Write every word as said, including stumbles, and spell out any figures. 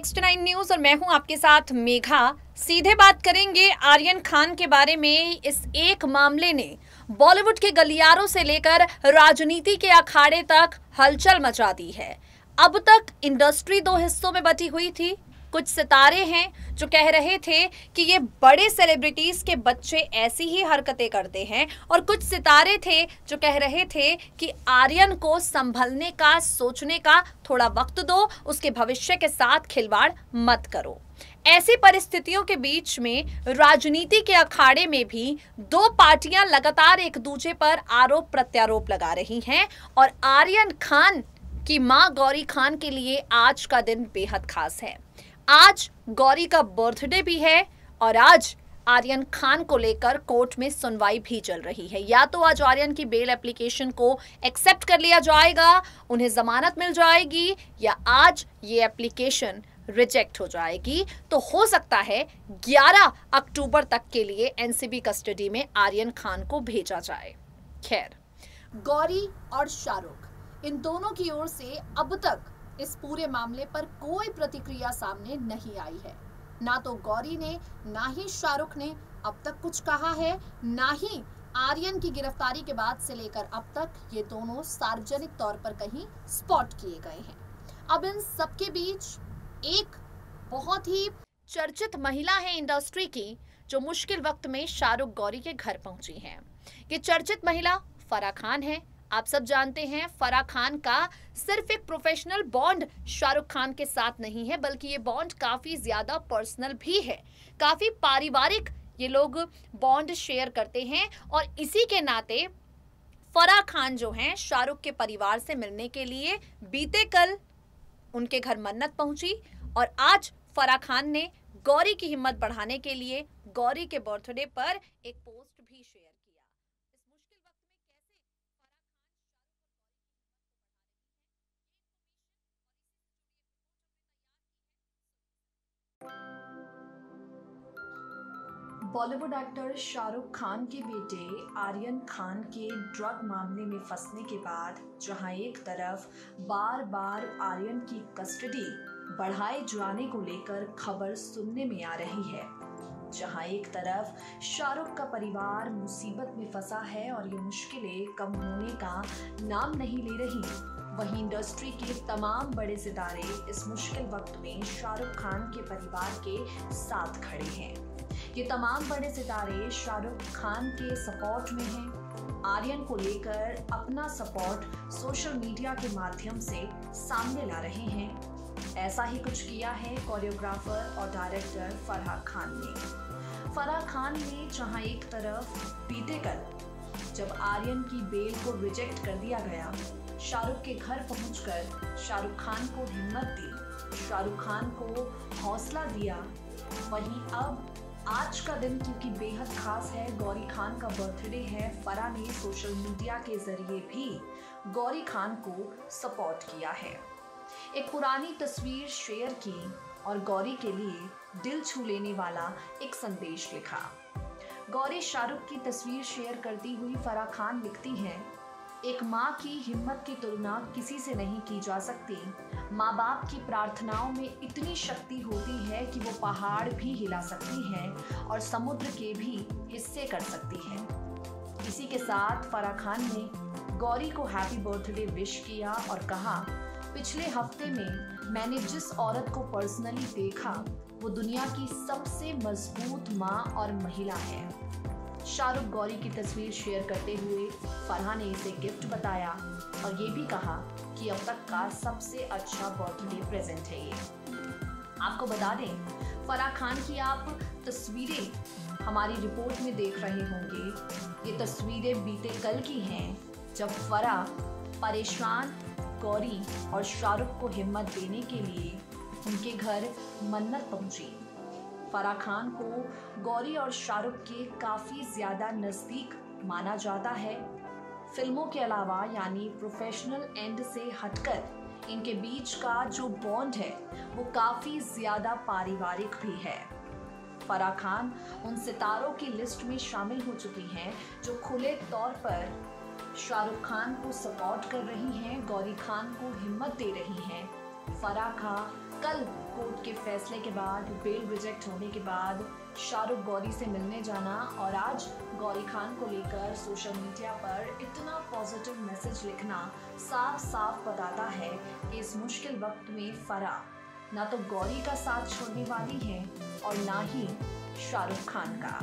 Next nine news और मैं हूं आपके साथ मेघा। सीधे बात करेंगे आर्यन खान के बारे में। इस एक मामले ने बॉलीवुड के गलियारों से लेकर राजनीति के अखाड़े तक हलचल मचा दी है। अब तक इंडस्ट्री दो हिस्सों में बटी हुई थी। कुछ सितारे हैं जो कह रहे थे कि ये बड़े सेलिब्रिटीज के बच्चे ऐसी ही हरकतें करते हैं और कुछ सितारे थे जो कह रहे थे कि आर्यन को संभलने का, सोचने का थोड़ा वक्त दो, उसके भविष्य के साथ खिलवाड़ मत करो। ऐसी परिस्थितियों के बीच में राजनीति के अखाड़े में भी दो पार्टियां लगातार एक दूसरे पर आरोप प्रत्यारोप लगा रही हैं और आर्यन खान की माँ गौरी खान के लिए आज का दिन बेहद खास है। आज गौरी का बर्थडे भी है और आज आर्यन खान को लेकर कोर्ट में सुनवाई भी चल रही है। या तो आज आर्यन की बेल एप्लीकेशन को एक्सेप्ट कर लिया जाएगा, उन्हें जमानत मिल जाएगी, या आज ये एप्लीकेशन रिजेक्ट हो जाएगी। तो हो सकता है ग्यारह अक्टूबर तक के लिए एनसीबी कस्टडी में आर्यन खान को भेजा जाए। खैर, गौरी और शाहरुख इन दोनों की ओर से अब तक इस पूरे मामले पर कोई प्रतिक्रिया सामने नहीं आई है। ना तो गौरी ने ना ही शाहरुख ने अब तक कुछ कहा है, ना ही आर्यन की गिरफ्तारी के बाद से लेकर अब तक ये दोनों सार्वजनिक तौर पर कहीं स्पॉट किए गए हैं। अब इन सबके बीच एक बहुत ही चर्चित महिला है इंडस्ट्री की, जो मुश्किल वक्त में शाहरुख गौरी के घर पहुंची है। ये चर्चित महिला फराह खान है। आप सब जानते हैं फराह खान का सिर्फ एक प्रोफेशनल बॉन्ड शाहरुख खान के साथ नहीं है, बल्कि ये बॉन्ड काफ़ी ज़्यादा पर्सनल भी है। काफ़ी पारिवारिक ये लोग बॉन्ड शेयर करते हैं और इसी के नाते फराह खान जो हैं शाहरुख के परिवार से मिलने के लिए बीते कल उनके घर मन्नत पहुंची और आज फराह खान ने गौरी की हिम्मत बढ़ाने के लिए गौरी के बर्थडे पर एक पोस्ट भी शेयर की। बॉलीवुड एक्टर शाहरुख खान के बेटे आर्यन खान के ड्रग मामले में फंसने के बाद जहां एक तरफ बार बार आर्यन की कस्टडी बढ़ाए जाने को लेकर खबर सुनने में आ रही है, जहां एक तरफ शाहरुख का परिवार मुसीबत में फंसा है और ये मुश्किलें कम होने का नाम नहीं ले रही, वहीं इंडस्ट्री के तमाम बड़े सितारे इस मुश्किल वक्त में शाहरुख खान के परिवार के साथ खड़े हैं। ये तमाम बड़े सितारे शाहरुख खान के सपोर्ट में हैं। आर्यन को लेकर अपना सपोर्ट सोशल मीडिया के माध्यम से सामने ला रहे हैं। ऐसा ही कुछ किया है कोरियोग्राफर और डायरेक्टर फराह खान ने। फराह खान ने जहां एक तरफ बीते कल जब आर्यन की बेल को रिजेक्ट कर दिया गया, शाहरुख के घर पहुंचकर शाहरुख खान को हिम्मत दी, शाहरुख खान को हौसला दिया, वहीं अब आज का दिन क्योंकि बेहद खास है, गौरी खान का बर्थडे है, फराह ने सोशल मीडिया के जरिए भी गौरी खान को सपोर्ट किया है। एक पुरानी तस्वीर शेयर की और गौरी के लिए दिल छू लेने वाला एक संदेश लिखा। गौरी शाहरुख की तस्वीर शेयर करती हुई फराह खान लिखती हैं, एक माँ की हिम्मत की तुलना किसी से नहीं की जा सकती। माँ बाप की प्रार्थनाओं में इतनी शक्ति होती है कि वो पहाड़ भी हिला सकती है और समुद्र के भी हिस्से कर सकती है। इसी के साथ फराह खान ने गौरी को हैप्पी बर्थडे विश किया और कहा, पिछले हफ्ते में मैंने जिस औरत को पर्सनली देखा वो दुनिया की सबसे मजबूत माँ और महिला है। शाहरुख गौरी की तस्वीर शेयर करते हुए फराह ने इसे गिफ्ट बताया और ये भी कहा कि अब तक का सबसे अच्छा बर्थडे प्रेजेंट है ये। आपको बता दें, फराह खान की आप तस्वीरें हमारी रिपोर्ट में देख रहे होंगे। ये तस्वीरें बीते कल की हैं जब फराह परेशान गौरी और शाहरुख को हिम्मत देने के लिए उनके घर मन्नत पहुंची। फराह खान को गौरी और शाहरुख के काफ़ी ज़्यादा नज़दीक माना जाता है। फिल्मों के अलावा यानी प्रोफेशनल एंड से हटकर इनके बीच का जो बॉन्ड है वो काफ़ी ज़्यादा पारिवारिक भी है। फराह खान उन सितारों की लिस्ट में शामिल हो चुकी हैं जो खुले तौर पर शाहरुख खान को सपोर्ट कर रही हैं, गौरी खान को हिम्मत दे रही हैं, फराह का कल कोर्ट के फैसले के बाद बेल रिजेक्ट होने के बाद शाहरुख गौरी से मिलने जाना और आज गौरी खान को लेकर सोशल मीडिया पर इतना पॉजिटिव मैसेज लिखना साफ साफ बताता है कि इस मुश्किल वक्त में फराह ना तो गौरी का साथ छोड़ने वाली है और ना ही शाहरुख खान का।